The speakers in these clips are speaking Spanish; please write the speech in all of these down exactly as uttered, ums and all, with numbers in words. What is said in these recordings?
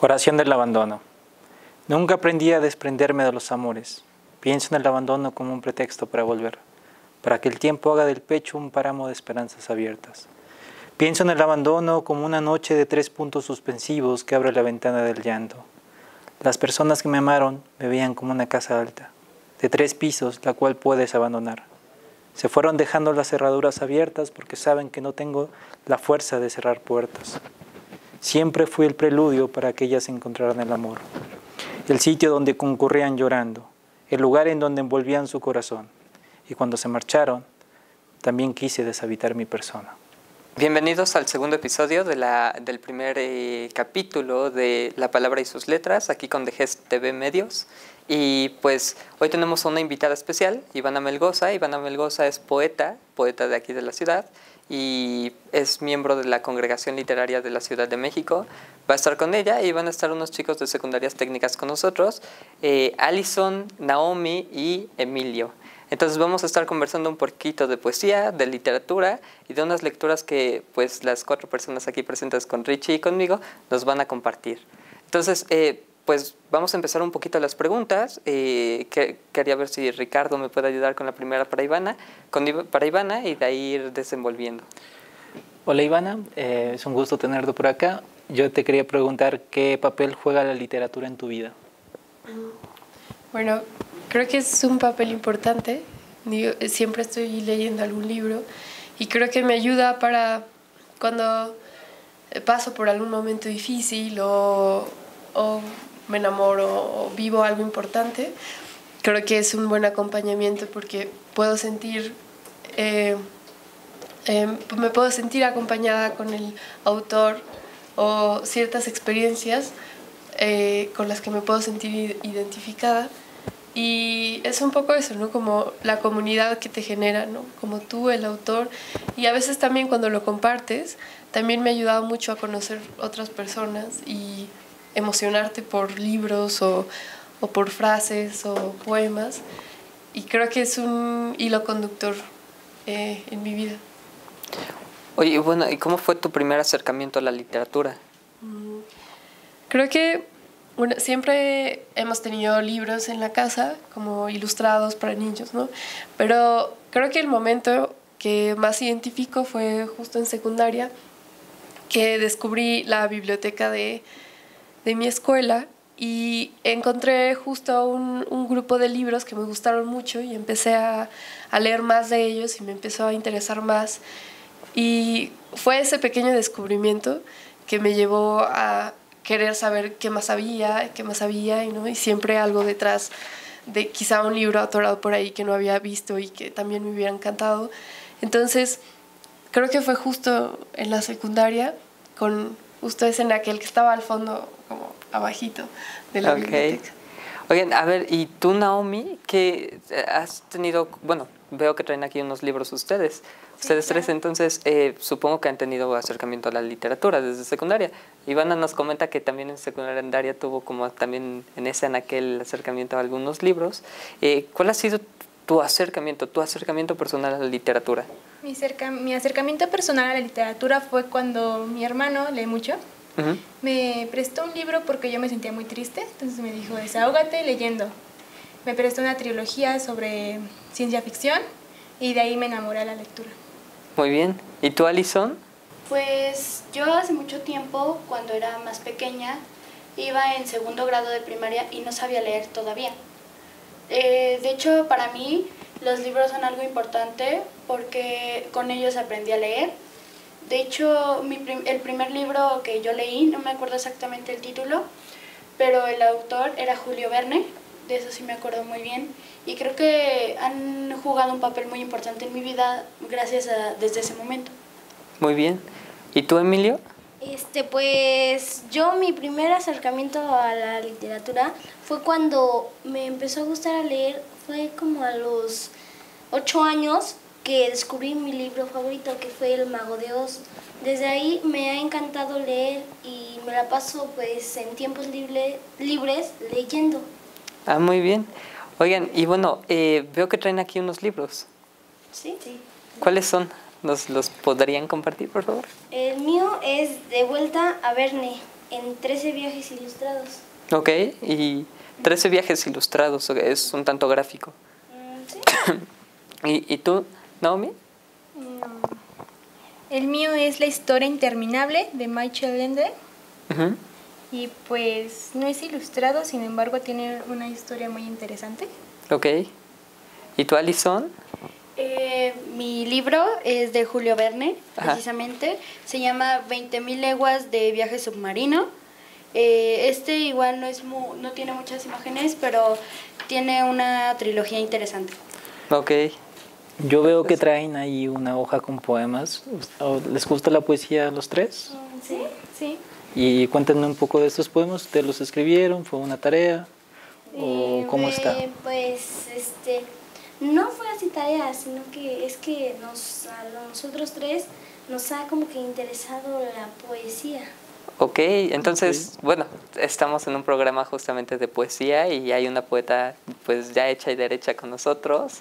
Oración del abandono. Nunca aprendí a desprenderme de los amores. Pienso en el abandono como un pretexto para volver, para que el tiempo haga del pecho un páramo de esperanzas abiertas. Pienso en el abandono como una noche de tres puntos suspensivos que abre la ventana del llanto. Las personas que me amaron me veían como una casa alta, de tres pisos, la cual puedes abandonar. Se fueron dejando las cerraduras abiertas porque saben que no tengo la fuerza de cerrar puertas. Siempre fui el preludio para que ellas encontraran el amor, el sitio donde concurrían llorando, el lugar en donde envolvían su corazón. Y cuando se marcharon, también quise deshabitar mi persona. Bienvenidos al segundo episodio de la, del primer eh, capítulo de La Palabra y sus Letras, aquí con D G E S T T V Medios. Y pues hoy tenemos a una invitada especial, Ivana Melgoza. Ivana Melgoza es poeta, poeta de aquí de la ciudad, y es miembro de la Congregación Literaria de la Ciudad de México. Va a estar con ella y van a estar unos chicos de secundarias técnicas con nosotros, eh, Alison, Naomi y Emilio. Entonces vamos a estar conversando un poquito de poesía, de literatura y de unas lecturas que pues las cuatro personas aquí presentes con Richie y conmigo nos van a compartir. Entonces eh, pues vamos a empezar un poquito las preguntas. Eh, que, quería ver si Ricardo me puede ayudar con la primera para Ivana, con, para Ivana y de ahí ir desenvolviendo. Hola Ivana, eh, es un gusto tenerte por acá. Yo te quería preguntar qué papel juega la literatura en tu vida. Bueno, creo que es un papel importante. Digo, siempre estoy leyendo algún libro y creo que me ayuda para cuando paso por algún momento difícil o, o me enamoro o vivo algo importante. Creo que es un buen acompañamiento porque puedo sentir, eh, eh, me puedo sentir acompañada con el autor o ciertas experiencias eh, con las que me puedo sentir identificada. Y es un poco eso, ¿no? Como la comunidad que te genera, ¿no? Como tú, el autor. Y a veces también cuando lo compartes, también me ha ayudado mucho a conocer otras personas y emocionarte por libros o, o por frases o poemas. Y creo que es un hilo conductor eh, en mi vida. Oye, bueno, ¿y cómo fue tu primer acercamiento a la literatura? Mm, creo que... Bueno, siempre hemos tenido libros en la casa, como ilustrados para niños, ¿no? Pero creo que el momento que más identifico fue justo en secundaria, que descubrí la biblioteca de, de mi escuela y encontré justo un, un grupo de libros que me gustaron mucho y empecé a, a leer más de ellos y me empezó a interesar más. Y fue ese pequeño descubrimiento que me llevó a querer saber qué más había, qué más había, ¿no? Y siempre algo detrás de quizá un libro atorado por ahí que no había visto y que también me hubiera encantado. Entonces, creo que fue justo en la secundaria, con justo ese en aquel que estaba al fondo, como abajito de la okay. biblioteca. Oigan, a ver, ¿y tú, Naomi, que has tenido, bueno, veo que traen aquí unos libros ustedes, ustedes sí, claro. tres, entonces eh, supongo que han tenido acercamiento a la literatura desde secundaria. Ivana nos comenta que también en secundaria tuvo como también en ese en aquel acercamiento a algunos libros. Eh, ¿Cuál ha sido tu acercamiento, tu acercamiento personal a la literatura? Mi, cerca, mi acercamiento personal a la literatura fue cuando mi hermano lee mucho. Uh-huh. Me prestó un libro porque yo me sentía muy triste, entonces me dijo, desahógate leyendo. Me prestó una trilogía sobre ciencia ficción y de ahí me enamoré de la lectura. Muy bien. ¿Y tú, Alison? Pues yo hace mucho tiempo, cuando era más pequeña, iba en segundo grado de primaria y no sabía leer todavía. Eh, de hecho, para mí los libros son algo importante porque con ellos aprendí a leer. De hecho, mi prim- el primer libro que yo leí, no me acuerdo exactamente el título, pero el autor era Julio Verne, de eso sí me acuerdo muy bien. Y creo que han jugado un papel muy importante en mi vida gracias a desde ese momento. Muy bien. ¿Y tú, Emilio? Este, pues yo mi primer acercamiento a la literatura fue cuando me empezó a gustar a leer, fue como a los ocho años que descubrí mi libro favorito, que fue El Mago de Oz. Desde ahí me ha encantado leer y me la paso pues en tiempos libre, libres leyendo. Ah, muy bien. Oigan, y bueno, eh, veo que traen aquí unos libros. Sí, sí. ¿Cuáles son? ¿Nos los podrían compartir, por favor? El mío es De Vuelta a Verne, en Trece Viajes Ilustrados. Ok, y Trece Viajes Ilustrados es un tanto gráfico. Sí. ¿Y, ¿Y tú, Naomi? No. El mío es La Historia Interminable, de Michael Ende. Uh-huh. Y pues no es ilustrado, sin embargo tiene una historia muy interesante. Ok. ¿Y tú, Alison? Eh, mi libro es de Julio Verne, precisamente. Ajá. Se llama veinte mil leguas de viaje submarino. Eh, este igual no, es mu no tiene muchas imágenes, pero tiene una trilogía interesante. Ok. Yo veo que traen ahí una hoja con poemas. ¿Les gusta la poesía a los tres? Sí, sí. Y cuéntenme un poco de estos poemas. ¿Ustedes los escribieron? ¿Fue una tarea? ¿O eh, cómo está? Pues, este... no fue así tarea, sino que es que nos, a nosotros tres nos ha como que interesado la poesía. Ok, entonces, okay. Bueno, estamos en un programa justamente de poesía y hay una poeta pues ya hecha y derecha con nosotros.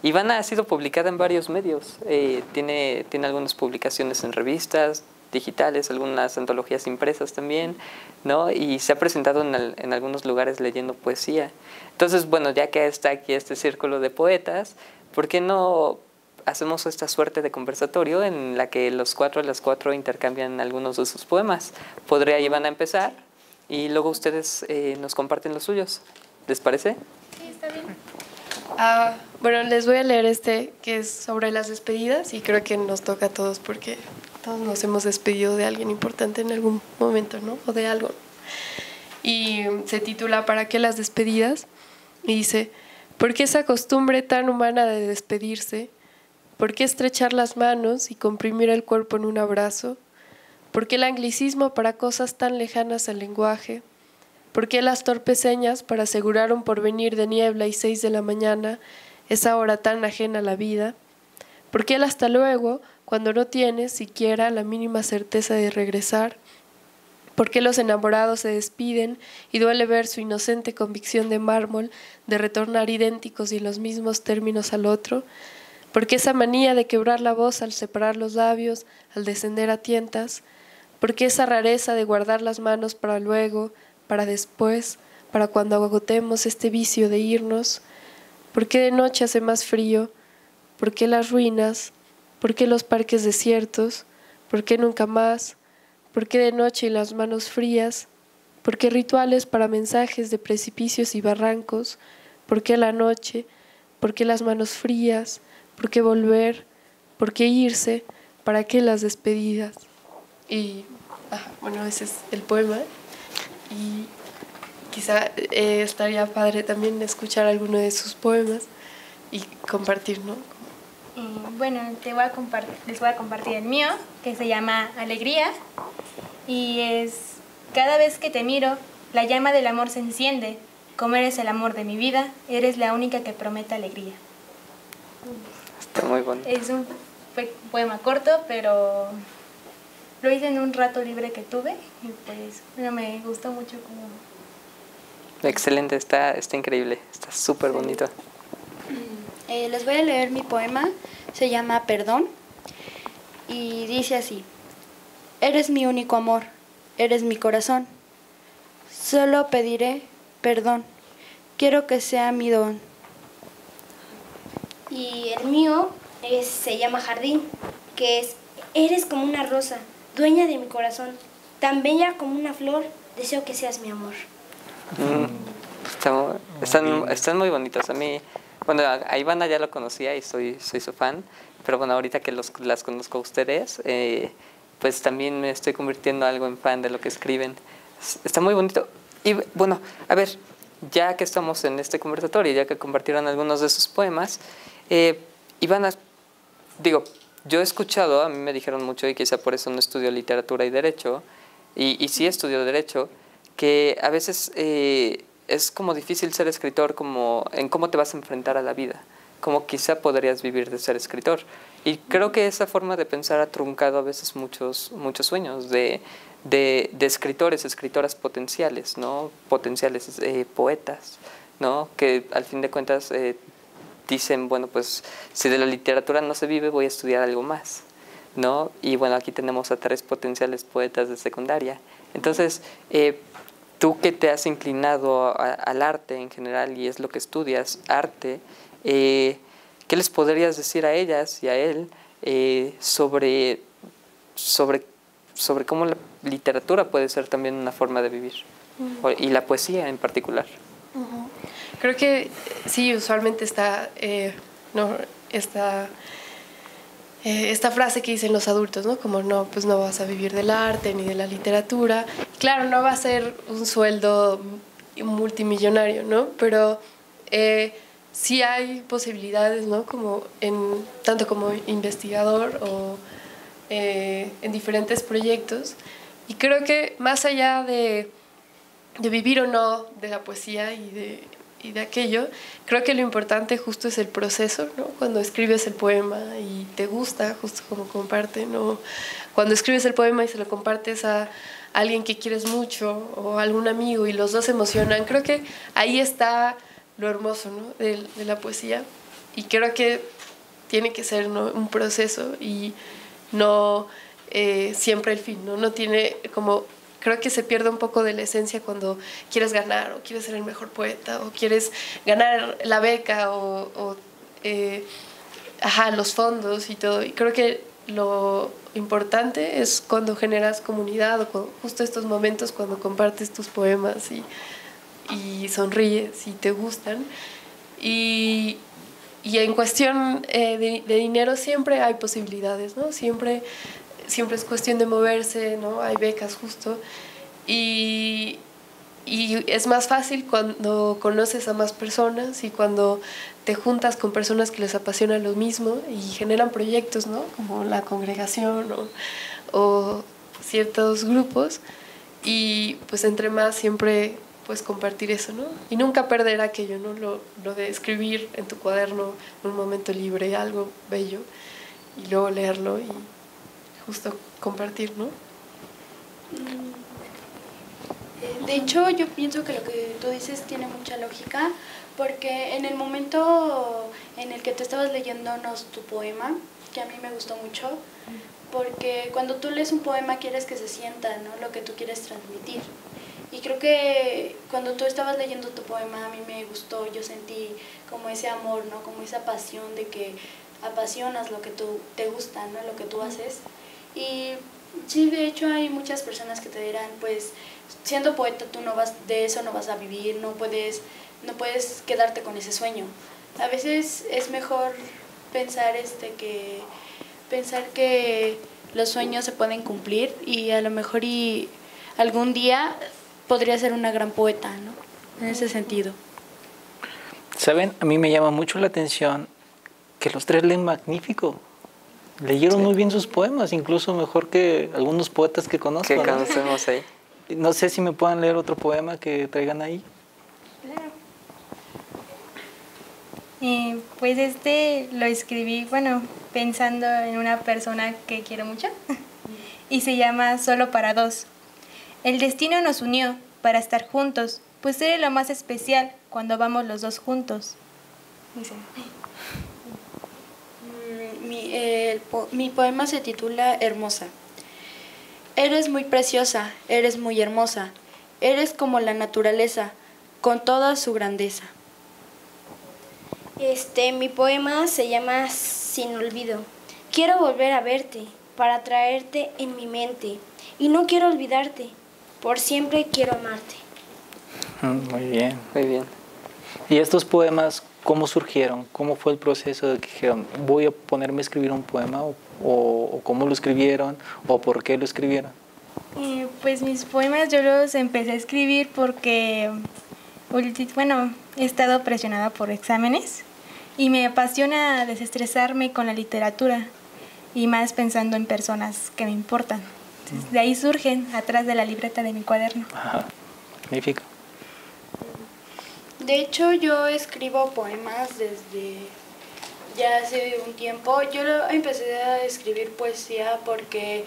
Ivana ha sido publicada en varios medios, eh, tiene, tiene algunas publicaciones en revistas digitales, algunas antologías impresas también, ¿no? Y se ha presentado en, el, en algunos lugares leyendo poesía. Entonces, bueno, ya que está aquí este círculo de poetas, ¿por qué no hacemos esta suerte de conversatorio en la que los cuatro, las cuatro intercambian algunos de sus poemas? Podría Ivana empezar y luego ustedes eh, nos comparten los suyos. ¿Les parece? Sí, está bien. Ah, bueno, les voy a leer este que es sobre las despedidas y creo que nos toca a todos porque... todos nos hemos despedido de alguien importante en algún momento, ¿no? O de algo. Y se titula ¿Para qué las despedidas? Y dice, ¿por qué esa costumbre tan humana de despedirse? ¿Por qué estrechar las manos y comprimir el cuerpo en un abrazo? ¿Por qué el anglicismo para cosas tan lejanas al lenguaje? ¿Por qué las torpes señas para asegurar un porvenir de niebla y seis de la mañana, esa hora tan ajena a la vida? ¿Por qué el hasta luego cuando no tienes siquiera la mínima certeza de regresar? ¿Por qué los enamorados se despiden y duele ver su inocente convicción de mármol de retornar idénticos y en los mismos términos al otro? ¿Por qué esa manía de quebrar la voz al separar los labios, al descender a tientas? ¿Por qué esa rareza de guardar las manos para luego, para después, para cuando agotemos este vicio de irnos? ¿Por qué de noche hace más frío? ¿Por qué las ruinas? ¿Por qué los parques desiertos? ¿Por qué nunca más? ¿Por qué de noche y las manos frías? ¿Por qué rituales para mensajes de precipicios y barrancos? ¿Por qué la noche? ¿Por qué las manos frías? ¿Por qué volver? ¿Por qué irse? ¿Para qué las despedidas? Y ah, bueno, ese es el poema. Y quizá eh, estaría padre también escuchar alguno de sus poemas y compartir, ¿no? Bueno, te voy a les voy a compartir el mío, que se llama Alegría, y es: cada vez que te miro, la llama del amor se enciende. Como eres el amor de mi vida, eres la única que promete alegría. Está muy bonito. Es un poema corto, pero lo hice en un rato libre que tuve, y pues bueno, me gustó mucho. Como... excelente, está, está increíble, está súper bonito. Eh, les voy a leer mi poema, se llama Perdón, y dice así: eres mi único amor, eres mi corazón, solo pediré perdón, quiero que sea mi don. Y el mío es, se llama Jardín, que es: eres como una rosa, dueña de mi corazón, tan bella como una flor, deseo que seas mi amor. Mm, están, están, están muy bonitos. A mí... bueno, a Ivana ya lo conocía y soy, soy su fan, pero bueno, ahorita que los, las conozco a ustedes, eh, pues también me estoy convirtiendo algo en fan de lo que escriben. Está muy bonito. Y bueno, a ver, ya que estamos en este conversatorio, ya que compartieron algunos de sus poemas, eh, Ivana, digo, yo he escuchado, a mí me dijeron mucho, y quizá por eso no estudio literatura y derecho, y, y sí estudio derecho, que a veces... Eh, es como difícil ser escritor como en cómo te vas a enfrentar a la vida, como quizá podrías vivir de ser escritor. Y creo que esa forma de pensar ha truncado a veces muchos, muchos sueños de, de, de escritores, escritoras potenciales, ¿no? Potenciales eh, poetas, ¿no? Que al fin de cuentas eh, dicen, bueno, pues si de la literatura no se vive, voy a estudiar algo más, ¿no? Y bueno, aquí tenemos a tres potenciales poetas de secundaria. Entonces, eh, tú que te has inclinado a, al arte en general y es lo que estudias, arte, eh, ¿qué les podrías decir a ellas y a él eh, sobre, sobre, sobre cómo la literatura puede ser también una forma de vivir? Uh-huh. Y la poesía en particular. Uh-huh. Creo que sí, usualmente está... Eh, no, está Eh, esta frase que dicen los adultos, ¿no? Como no, pues no vas a vivir del arte ni de la literatura. Claro, no va a ser un sueldo multimillonario, ¿no? Pero eh, sí hay posibilidades, ¿no? Como en, tanto como investigador o eh, en diferentes proyectos. Y creo que más allá de, de vivir o no de la poesía y de, y de aquello, creo que lo importante justo es el proceso, ¿no? Cuando escribes el poema y te gusta, justo como comparten, o cuando escribes el poema y se lo compartes a alguien que quieres mucho o a algún amigo y los dos se emocionan, creo que ahí está lo hermoso, ¿no? de, de la poesía, y creo que tiene que ser, ¿no? un proceso y no eh, siempre el fin, ¿no? No tiene como... Creo que se pierde un poco de la esencia cuando quieres ganar o quieres ser el mejor poeta o quieres ganar la beca o, o eh, ajá, los fondos y todo. Y creo que lo importante es cuando generas comunidad o con, justo estos momentos cuando compartes tus poemas y, y sonríes y te gustan. Y, y en cuestión eh, de, de dinero siempre hay posibilidades, ¿no? Siempre... Siempre es cuestión de moverse, ¿no? Hay becas justo. Y, y es más fácil cuando conoces a más personas y cuando te juntas con personas que les apasiona lo mismo y generan proyectos, ¿no? Como la congregación o, o ciertos grupos. Y pues entre más siempre pues compartir eso, ¿no? Y nunca perder aquello, ¿no? Lo, lo de escribir en tu cuaderno en un momento libre, algo bello, y luego leerlo y... Justo compartir, ¿no? De hecho, yo pienso que lo que tú dices tiene mucha lógica, porque en el momento en el que tú estabas leyéndonos tu poema, que a mí me gustó mucho, porque cuando tú lees un poema quieres que se sienta, ¿no? Lo que tú quieres transmitir. Y creo que cuando tú estabas leyendo tu poema, a mí me gustó, yo sentí como ese amor, ¿no? Como esa pasión de que apasionas lo que tú te gusta, ¿no? Lo que tú haces. Y sí, de hecho hay muchas personas que te dirán, pues, siendo poeta tú no vas, de eso no vas a vivir, no puedes, no puedes quedarte con ese sueño. A veces es mejor pensar, este, que, pensar que los sueños se pueden cumplir y a lo mejor y algún día podría ser una gran poeta, ¿no? En ese sentido. ¿Saben? A mí me llama mucho la atención que los tres leen magnífico. Leyeron sí. muy bien sus poemas, incluso mejor que algunos poetas que conozco. Que conocemos, ¿no? Ahí. No sé si me puedan leer otro poema que traigan ahí. Claro. Eh, pues este lo escribí, bueno, pensando en una persona que quiero mucho. Y se llama Solo para dos. El destino nos unió para estar juntos, pues eres lo más especial cuando vamos los dos juntos. Dice... Mi, eh, el po mi poema se titula Hermosa. Eres muy preciosa, eres muy hermosa, eres como la naturaleza, con toda su grandeza. Este, mi poema se llama Sin Olvido. Quiero volver a verte, para traerte en mi mente, y no quiero olvidarte, por siempre quiero amarte. Muy bien, muy bien. ¿Y estos poemas cómo surgieron? ¿Cómo fue el proceso de que dijeron, voy a ponerme a escribir un poema? ¿O, o cómo lo escribieron? ¿O por qué lo escribieron? Eh, pues mis poemas yo los empecé a escribir porque, bueno, he estado presionada por exámenes y me apasiona desestresarme con la literatura y más pensando en personas que me importan. Entonces, de ahí surgen, atrás de la libreta de mi cuaderno. Ajá, magnífico. De hecho, yo escribo poemas desde ya hace un tiempo. Yo empecé a escribir poesía porque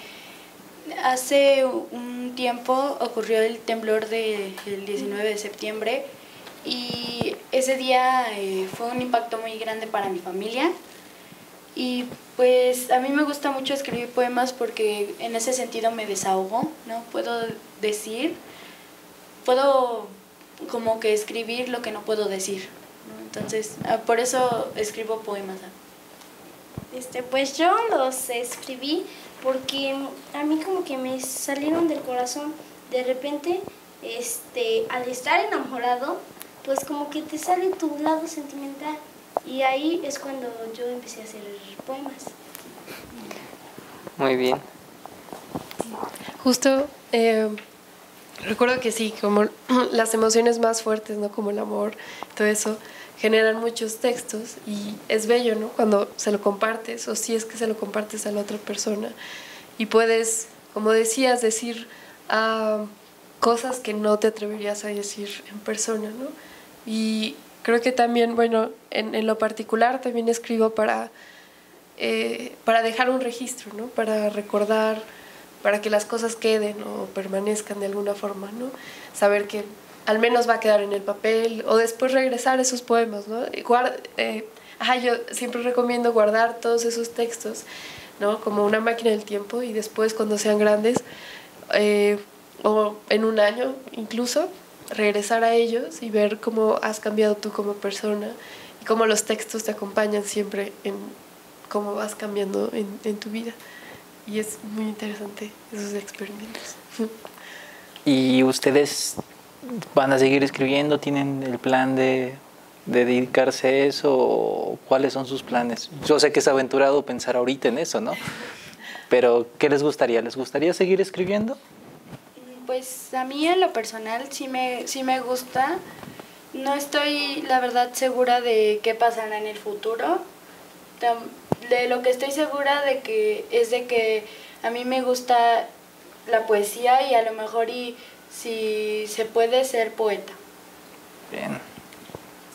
hace un tiempo ocurrió el temblor del diecinueve de septiembre y ese día eh, fue un impacto muy grande para mi familia. Y pues a mí me gusta mucho escribir poemas porque en ese sentido me desahogo, ¿no? Puedo decir, puedo como que escribir lo que no puedo decir, ¿no? Entonces, por eso escribo poemas. Este, pues yo los escribí porque a mí como que me salieron del corazón. De repente, este, al estar enamorado, pues como que te sale tu lado sentimental. Y ahí es cuando yo empecé a hacer poemas. Muy bien. Justo, eh, recuerdo que sí, como las emociones más fuertes, ¿no? Como el amor, todo eso, generan muchos textos y es bello, ¿no? Cuando se lo compartes, o si es que se lo compartes a la otra persona. Y puedes, como decías, decir uh, cosas que no te atreverías a decir en persona, ¿no? Y creo que también, bueno, en, en lo particular también escribo para, eh, para dejar un registro, ¿no? Para recordar, para que las cosas queden o permanezcan de alguna forma, ¿no? Saber que al menos va a quedar en el papel o después regresar a esos poemas, ¿no? Guarda, eh, ajá, yo siempre recomiendo guardar todos esos textos, ¿no? Como una máquina del tiempo, y después cuando sean grandes eh, o en un año incluso, regresar a ellos y ver cómo has cambiado tú como persona y cómo los textos te acompañan siempre en cómo vas cambiando en, en tu vida. Y es muy interesante esos experimentos. ¿Y ustedes van a seguir escribiendo? ¿Tienen el plan de, de dedicarse a eso? ¿O cuáles son sus planes? Yo sé que es aventurado pensar ahorita en eso, ¿no? Pero, ¿qué les gustaría? ¿Les gustaría seguir escribiendo? Pues a mí en lo personal sí me, sí me gusta. No estoy, la verdad, segura de qué pasará en el futuro. De lo que estoy segura de que es de que a mí me gusta la poesía y a lo mejor y si se puede ser poeta. Bien.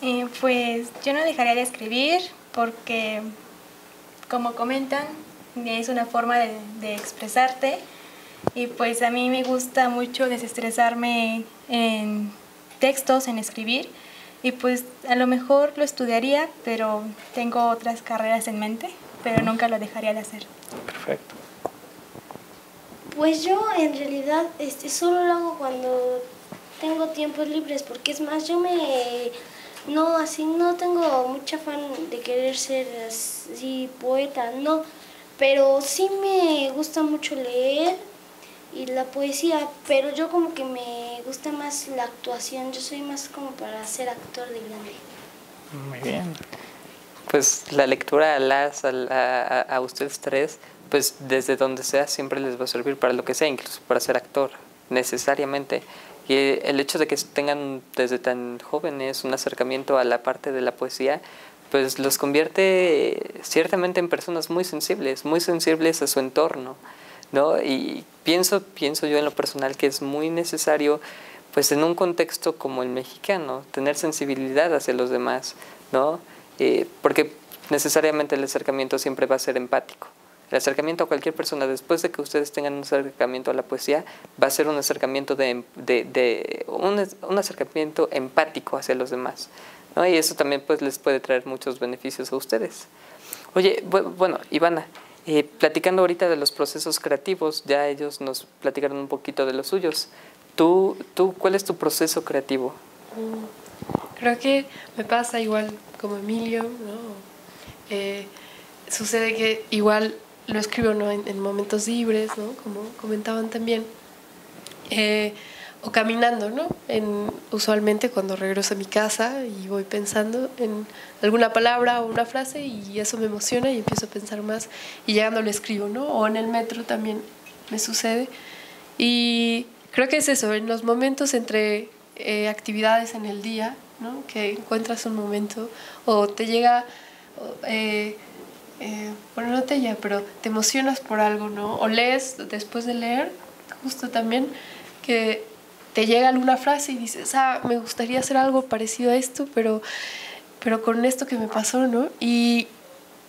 Eh, pues yo no dejaría de escribir porque, como comentan, es una forma de, de expresarte. Y pues a mí me gusta mucho desestresarme en textos, en escribir. Y pues a lo mejor lo estudiaría, pero tengo otras carreras en mente, pero nunca lo dejaría de hacer. Perfecto. Pues yo en realidad este, solo lo hago cuando tengo tiempos libres, porque es más, yo me... No, así no tengo mucha afán de querer ser así poeta, no. Pero sí me gusta mucho leer y la poesía, pero yo como que me gusta más la actuación. Yo soy más como para ser actor de grande. Muy bien. Pues la lectura a las, a, a, a ustedes tres, pues desde donde sea siempre les va a servir para lo que sea, incluso para ser actor, necesariamente. Y el hecho de que tengan desde tan jóvenes un acercamiento a la parte de la poesía, pues los convierte ciertamente en personas muy sensibles, muy sensibles a su entorno, ¿no? Y pienso, pienso yo en lo personal que es muy necesario, pues en un contexto como el mexicano, tener sensibilidad hacia los demás, ¿no? Eh, porque necesariamente el acercamiento siempre va a ser empático. El acercamiento a cualquier persona, después de que ustedes tengan un acercamiento a la poesía, va a ser un acercamiento, de, de, de, un, un acercamiento empático hacia los demás, ¿no? Y eso también pues les puede traer muchos beneficios a ustedes. Oye, bueno, Ivana, eh, platicando ahorita de los procesos creativos, ya ellos nos platicaron un poquito de los suyos. ¿Tú, tú cuál es tu proceso creativo? Creo que me pasa igual como Emilio, ¿no? Eh, sucede que igual lo escribo, ¿no? en, en momentos libres, ¿no? Como comentaban también, eh, o caminando, ¿no? En, usualmente cuando regreso a mi casa y voy pensando en alguna palabra o una frase y eso me emociona y empiezo a pensar más y llegando lo escribo, ¿no? O en el metro también me sucede. Y creo que es eso, en los momentos entre eh, actividades en el día, ¿no? Que encuentras un momento o te llega... Eh, Eh, bueno, no te ya, pero te emocionas por algo, ¿no? O lees, después de leer, justo también, que te llega alguna frase y dices, ah, me gustaría hacer algo parecido a esto, pero, pero con esto que me pasó, ¿no? Y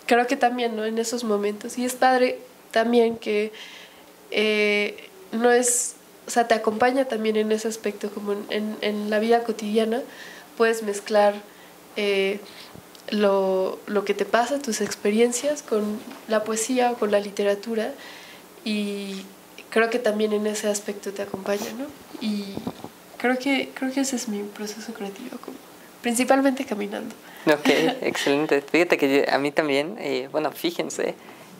creo que también, ¿no? En esos momentos. Y es padre también que eh, no es, o sea, te acompaña también en ese aspecto, como en, en, en la vida cotidiana, puedes mezclar... Eh, lo, lo que te pasa, tus experiencias con la poesía o con la literatura, y creo que también en ese aspecto te acompaña, ¿no? Y creo que, creo que ese es mi proceso creativo, como principalmente caminando. Ok, excelente. Fíjate que yo, a mí también, eh, bueno, fíjense,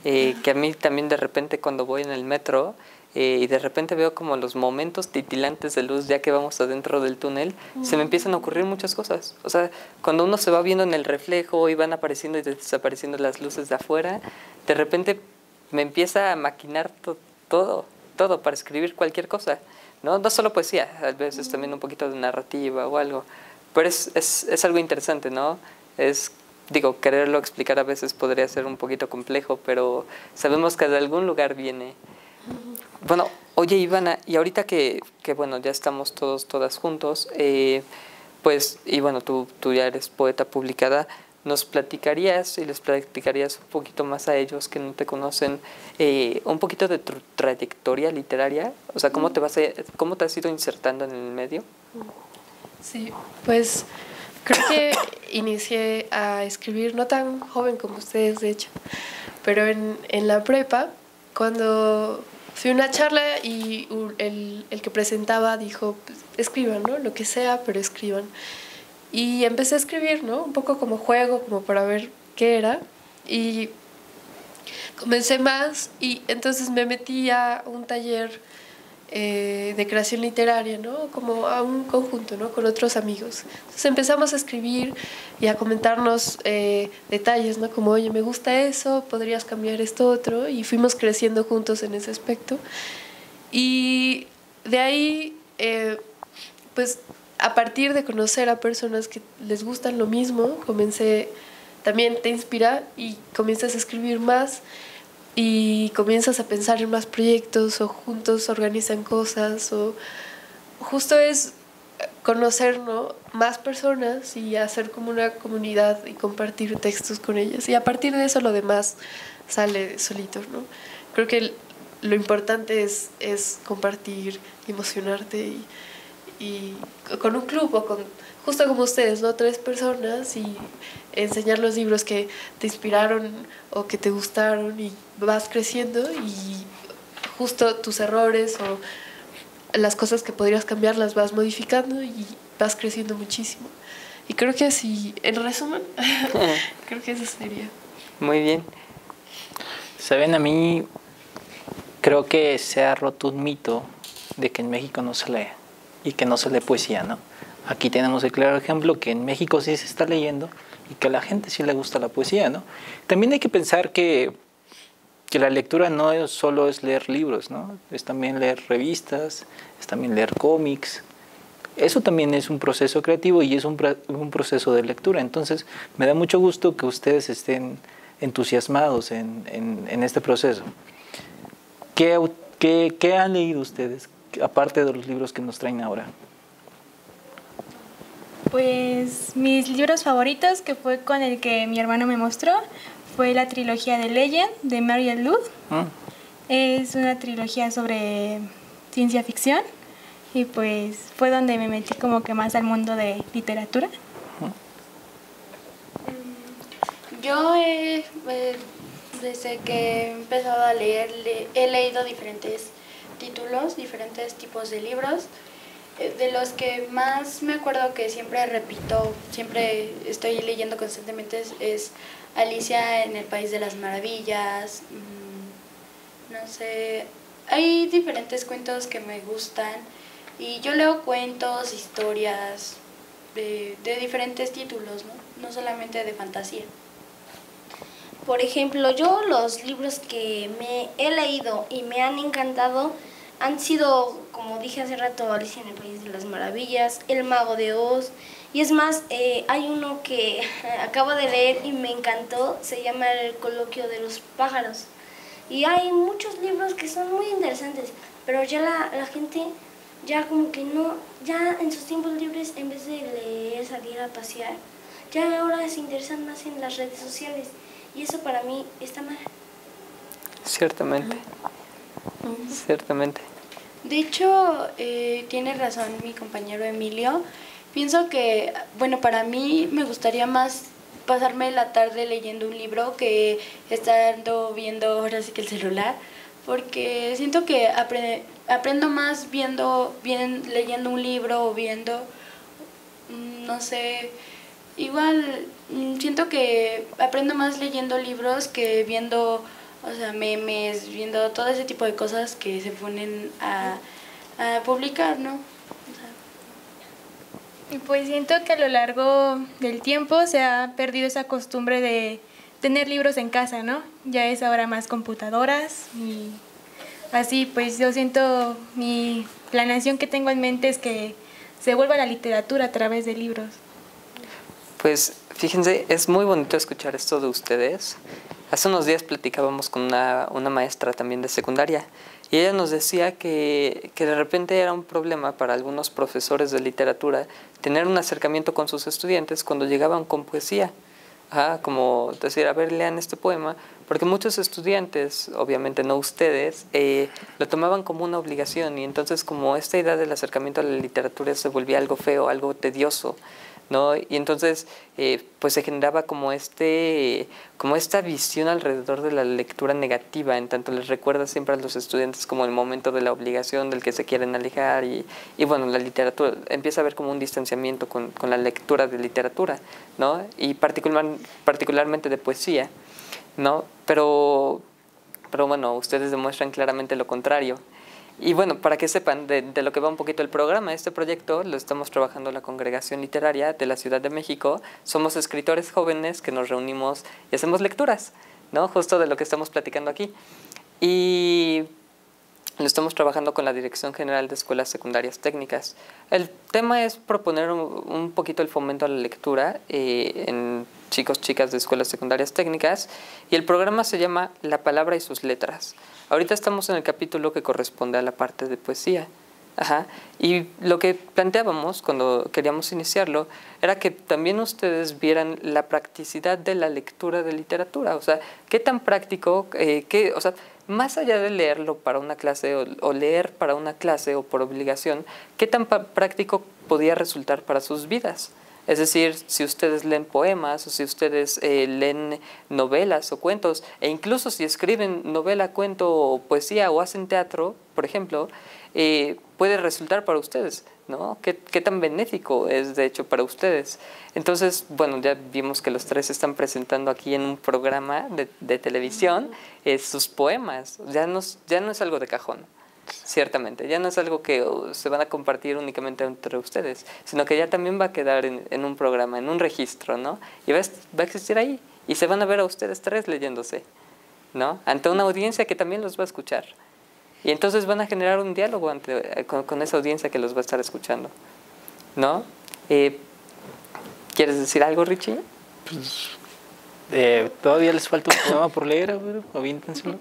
eh, que a mí también de repente cuando voy en el metro, Eh, y de repente veo como los momentos titilantes de luz, ya que vamos adentro del túnel, uh-huh. se me empiezan a ocurrir muchas cosas. O sea, cuando uno se va viendo en el reflejo y van apareciendo y desapareciendo las luces de afuera, de repente me empieza a maquinar to todo, todo para escribir cualquier cosa, ¿no? No solo poesía, a veces uh-huh. también un poquito de narrativa o algo. Pero es, es, es algo interesante, ¿no? Es... Digo, quererlo explicar a veces podría ser un poquito complejo, pero sabemos que de algún lugar viene. Bueno, oye Ivana, y ahorita que, que bueno, ya estamos todos, todas juntos, eh, pues, y bueno, tú, tú ya eres poeta publicada, nos platicarías y les platicarías un poquito más a ellos que no te conocen, eh, un poquito de tu trayectoria literaria, o sea, ¿cómo te, vas a, cómo te has ido insertando en el medio? Sí, pues creo que inicié a escribir, no tan joven como ustedes, de hecho, pero en, en la prepa, cuando... Fui a una charla y el, el que presentaba dijo, pues, escriban, ¿no? Lo que sea, pero escriban. Y empecé a escribir, ¿no? Un poco como juego, como para ver qué era. Y comencé más y entonces me metí a un taller eh, de creación literaria, ¿no? Como a un conjunto, ¿no? Con otros amigos. Entonces empezamos a escribir y a comentarnos eh, detalles, ¿no? Como, oye, me gusta eso, podrías cambiar esto otro, y fuimos creciendo juntos en ese aspecto. Y de ahí, eh, pues, a partir de conocer a personas que les gustan lo mismo, comencé, también te inspira y comienzas a escribir más y comienzas a pensar en más proyectos, o juntos organizan cosas, o justo es... conocer, ¿no?, más personas y hacer como una comunidad y compartir textos con ellas. Y a partir de eso lo demás sale solito, ¿no? Creo que lo importante es, es compartir, emocionarte y, y con un club o con, justo como ustedes, ¿no? Tres personas y enseñar los libros que te inspiraron o que te gustaron y vas creciendo y justo tus errores o... las cosas que podrías cambiar las vas modificando y vas creciendo muchísimo. Y creo que así, en resumen, creo que eso sería. Muy bien. Saben, a mí creo que se ha roto un mito de que en México no se lee y que no se lee poesía, ¿no? Aquí tenemos el claro ejemplo que en México sí se está leyendo y que a la gente sí le gusta la poesía, ¿no? También hay que pensar que que la lectura no es solo es leer libros, ¿no? Es también leer revistas, es también leer cómics. Eso también es un proceso creativo y es un, un proceso de lectura. Entonces, me da mucho gusto que ustedes estén entusiasmados en, en, en este proceso. ¿Qué, qué, qué han leído ustedes, aparte de los libros que nos traen ahora? Pues mis libros favoritos, que fue con el que mi hermano me mostró, fue la trilogía The Legend de Mariel Luth. Ah. Es una trilogía sobre ciencia ficción y pues fue donde me metí como que más al mundo de literatura. Yo eh, eh, desde que he empezado a leer le, he leído diferentes títulos, diferentes tipos de libros. Eh, de los que más me acuerdo que siempre repito, siempre estoy leyendo constantemente es, es Alicia en el País de las Maravillas, mmm, no sé, hay diferentes cuentos que me gustan y yo leo cuentos, historias de, de diferentes títulos, ¿no? No solamente de fantasía. Por ejemplo, yo los libros que me he leído y me han encantado han sido, como dije hace rato, Alicia en el País de las Maravillas, El Mago de Oz. Y es más, eh, hay uno que acabo de leer y me encantó, se llama El Coloquio de los Pájaros. Y hay muchos libros que son muy interesantes, pero ya la, la gente, ya como que no, ya en sus tiempos libres, en vez de leer, salir a pasear, ya ahora se interesan más en las redes sociales. Y eso para mí está mal. Ciertamente. Uh-huh. Ciertamente. De hecho, eh, tiene razón mi compañero Emilio. Pienso que, bueno, para mí me gustaría más pasarme la tarde leyendo un libro que estando viendo ahora sí que el celular, porque siento que aprende, aprendo más viendo, bien, leyendo un libro o viendo, no sé, igual siento que aprendo más leyendo libros que viendo, o sea, memes, viendo todo ese tipo de cosas que se ponen a, a publicar, ¿no? O sea. Pues siento que a lo largo del tiempo se ha perdido esa costumbre de tener libros en casa, ¿no? Ya es ahora más computadoras y así, pues yo siento, mi planeación que tengo en mente es que se vuelva la literatura a través de libros. Pues fíjense, es muy bonito escuchar esto de ustedes. Hace unos días platicábamos con una, una maestra también de secundaria y ella nos decía que, que de repente era un problema para algunos profesores de literatura tener un acercamiento con sus estudiantes cuando llegaban con poesía. Ah, como decir, a ver, lean este poema, porque muchos estudiantes, obviamente no ustedes, eh, lo tomaban como una obligación y entonces como esta idea del acercamiento a la literatura se volvía algo feo, algo tedioso, ¿no? Y entonces eh, pues se generaba como, este, como esta visión alrededor de la lectura negativa, en tanto les recuerda siempre a los estudiantes como el momento de la obligación del que se quieren alejar y, y bueno, la literatura, empieza a haber como un distanciamiento con, con la lectura de literatura, ¿no? Y particular, particularmente de poesía, ¿no? Pero, pero bueno, ustedes demuestran claramente lo contrario. Y bueno, para que sepan de, de lo que va un poquito el programa, este proyecto lo estamos trabajando en la Congregación Literaria de la Ciudad de México. Somos escritores jóvenes que nos reunimos y hacemos lecturas, ¿no? Justo de lo que estamos platicando aquí. Y lo estamos trabajando con la Dirección General de Escuelas Secundarias Técnicas. El tema es proponer un, un poquito el fomento a la lectura eh, en chicos, chicas de escuelas secundarias técnicas. Y el programa se llama La Palabra y sus Letras. Ahorita estamos en el capítulo que corresponde a la parte de poesía. Ajá. Y lo que planteábamos cuando queríamos iniciarlo era que también ustedes vieran la practicidad de la lectura de literatura. O sea, qué tan práctico, eh, qué, o sea, más allá de leerlo para una clase o, o leer para una clase o por obligación, qué tan práctico podía resultar para sus vidas. Es decir, si ustedes leen poemas o si ustedes eh, leen novelas o cuentos, e incluso si escriben novela, cuento o poesía o hacen teatro, por ejemplo, eh, puede resultar para ustedes, ¿no? ¿Qué, qué tan benéfico es de hecho para ustedes? Entonces, bueno, ya vimos que los tres están presentando aquí en un programa de, de televisión eh, sus poemas. Ya no, ya no es algo de cajón. Ciertamente, ya no es algo que se van a compartir únicamente entre ustedes, sino que ya también va a quedar en, en un programa, en un registro, ¿no? Y va a, va a existir ahí, y se van a ver a ustedes tres leyéndose, ¿no? Ante una audiencia que también los va a escuchar. Y entonces van a generar un diálogo ante, con, con esa audiencia que los va a estar escuchando, ¿no? Eh, ¿Quieres decir algo, Richie? Pues, eh, todavía les falta un poema por leer, o aviéntenselo.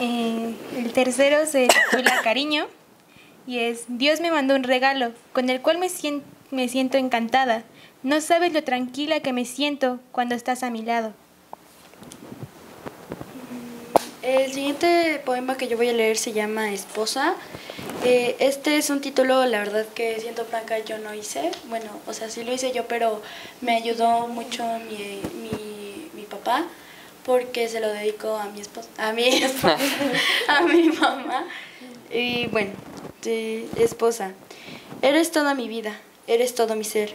Eh, el tercero se titula Cariño y es: Dios me mandó un regalo con el cual me, sien, me siento encantada. No sabes lo tranquila que me siento cuando estás a mi lado. El siguiente poema que yo voy a leer se llama Esposa. Eh, este es un título, la verdad que siento franca, yo no hice. Bueno, o sea, sí lo hice yo, pero me ayudó mucho mi, mi, mi papá, porque se lo dedico a mi esposa, a mi esposa, a mi mamá. Y bueno, sí, esposa, eres toda mi vida, eres todo mi ser.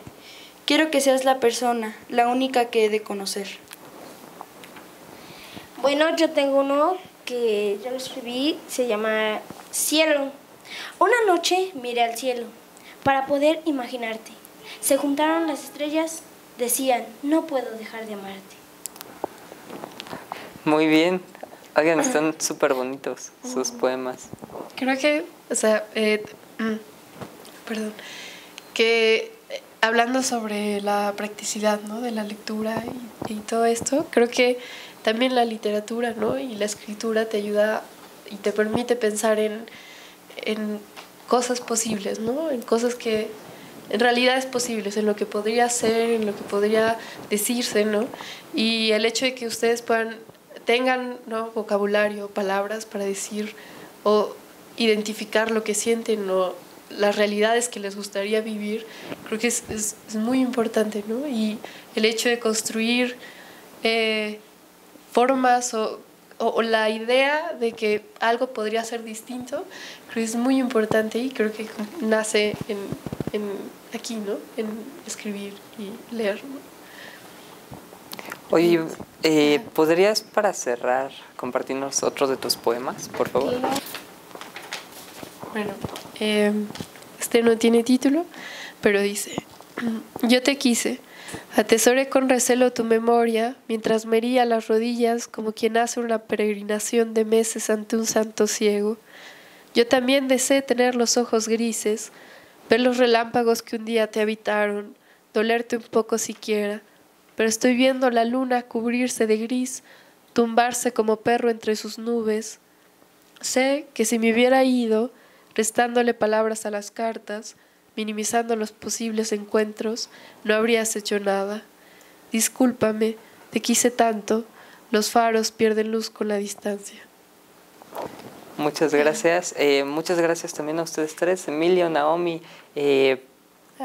Quiero que seas la persona, la única que he de conocer. Bueno, yo tengo uno que yo lo escribí, se llama Cielo. Una noche miré al cielo para poder imaginarte. Se juntaron las estrellas, decían, no puedo dejar de amarte. Muy bien. Oigan, están súper bonitos sus poemas. Creo que, o sea, eh, perdón, que eh, hablando sobre la practicidad, ¿no?, de la lectura y, y todo esto, creo que también la literatura, ¿no?, y la escritura te ayuda y te permite pensar en, en cosas posibles, ¿no?, en cosas que en realidad es posible, en lo que podría ser, en lo que podría decirse, ¿no? Y el hecho de que ustedes puedan tengan, ¿no?, vocabulario, palabras para decir o identificar lo que sienten o las realidades que les gustaría vivir, creo que es, es, es muy importante, ¿no? Y el hecho de construir eh, formas o, o, o la idea de que algo podría ser distinto, creo que es muy importante y creo que nace en, en aquí, ¿no? En escribir y leer, ¿no? Oye, eh, ¿podrías para cerrar compartirnos otro de tus poemas, por favor? Bueno, eh, este no tiene título, pero dice: yo te quise, atesoré con recelo tu memoria, mientras me hería las rodillas como quien hace una peregrinación de meses ante un santo ciego. Yo también deseé tener los ojos grises, ver los relámpagos que un día te habitaron, dolerte un poco siquiera, pero estoy viendo la luna cubrirse de gris, tumbarse como perro entre sus nubes. Sé que si me hubiera ido, restándole palabras a las cartas, minimizando los posibles encuentros, no habrías hecho nada. Discúlpame, te quise tanto, los faros pierden luz con la distancia. Muchas gracias. Eh, muchas gracias también a ustedes tres, Emilio, Naomi, eh,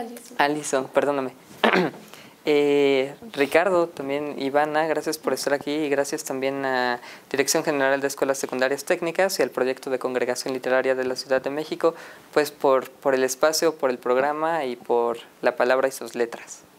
Alison. Alison, perdóname. Eh, Ricardo, también Ivana, gracias por estar aquí y gracias también a Dirección General de Escuelas Secundarias Técnicas y al proyecto de Congregación Literaria de la Ciudad de México, pues por, por el espacio, por el programa y por La Palabra y sus Letras.